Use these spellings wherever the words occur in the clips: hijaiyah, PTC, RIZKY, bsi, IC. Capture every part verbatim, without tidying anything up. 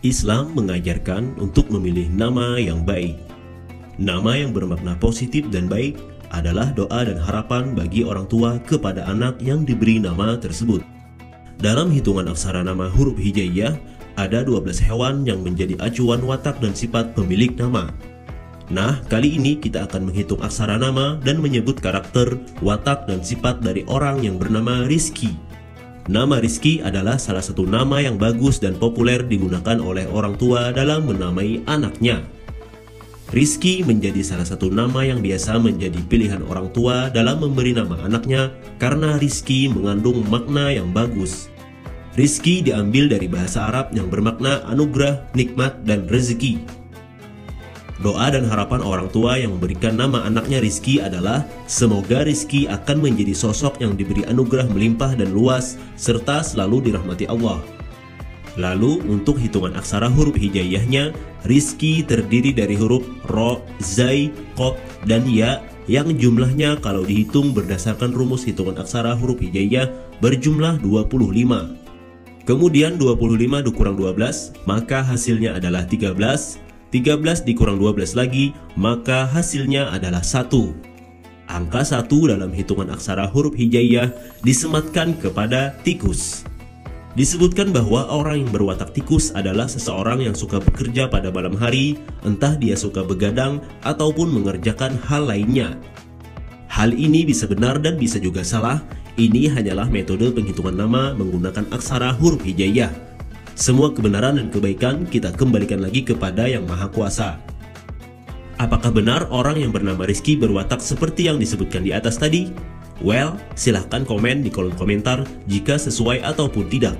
Islam mengajarkan untuk memilih nama yang baik. Nama yang bermakna positif dan baik adalah doa dan harapan bagi orang tua kepada anak yang diberi nama tersebut. Dalam hitungan aksara nama huruf hijaiyah, ada dua belas hewan yang menjadi acuan watak dan sifat pemilik nama. Nah, kali ini kita akan menghitung aksara nama dan menyebut karakter, watak, dan sifat dari orang yang bernama Rizky. Nama Rizky adalah salah satu nama yang bagus dan populer digunakan oleh orang tua dalam menamai anaknya. Rizky menjadi salah satu nama yang biasa menjadi pilihan orang tua dalam memberi nama anaknya karena Rizky mengandung makna yang bagus. Rizky diambil dari bahasa Arab yang bermakna anugerah, nikmat, dan rezeki. Doa dan harapan orang tua yang memberikan nama anaknya Rizky adalah semoga Rizky akan menjadi sosok yang diberi anugerah melimpah dan luas serta selalu dirahmati Allah. Lalu untuk hitungan aksara huruf hijaiyahnya, Rizky terdiri dari huruf Ro, Zai, Qaf, dan Ya yang jumlahnya kalau dihitung berdasarkan rumus hitungan aksara huruf hijaiyah berjumlah dua puluh lima. Kemudian dua puluh lima dikurang dua belas maka hasilnya adalah tiga belas. tiga belas dikurang dua belas lagi, maka hasilnya adalah satu. Angka satu dalam hitungan aksara huruf hijaiyah disematkan kepada tikus. Disebutkan bahwa orang yang berwatak tikus adalah seseorang yang suka bekerja pada malam hari, entah dia suka begadang ataupun mengerjakan hal lainnya. Hal ini bisa benar dan bisa juga salah. Ini hanyalah metode penghitungan nama menggunakan aksara huruf hijaiyah. Semua kebenaran dan kebaikan kita kembalikan lagi kepada Yang Maha Kuasa. Apakah benar orang yang bernama Rizky berwatak seperti yang disebutkan di atas tadi? Well, silahkan komen di kolom komentar jika sesuai ataupun tidak.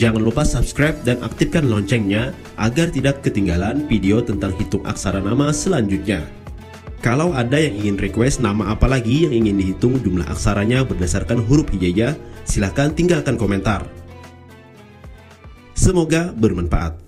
Jangan lupa subscribe dan aktifkan loncengnya agar tidak ketinggalan video tentang hitung aksara nama selanjutnya. Kalau ada yang ingin request nama apa lagi yang ingin dihitung jumlah aksaranya berdasarkan huruf hijaiyah, silahkan tinggalkan komentar. Semoga bermanfaat.